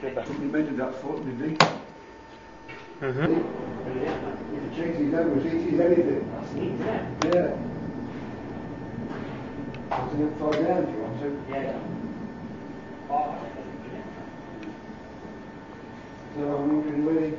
Can you measure that foot, did he? If he checks his hours, he sees anything. That's neat, isn't it? Yeah. I'll take it far down if you want to. Yeah. So I'm wondering where he...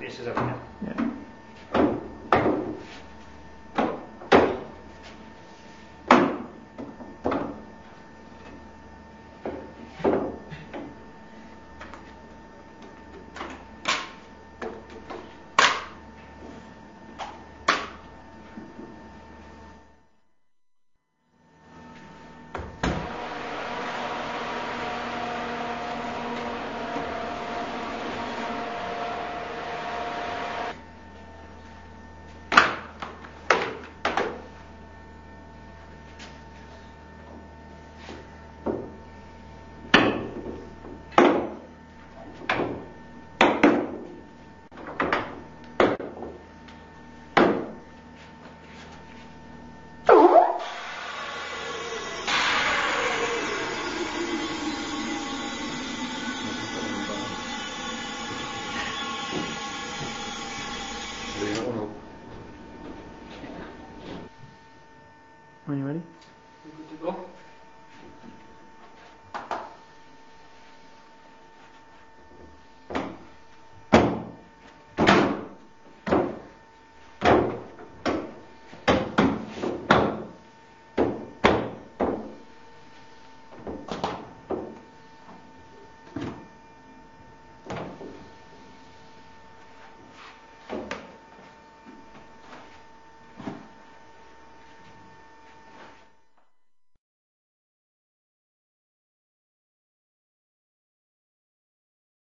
This is okay. Yeah.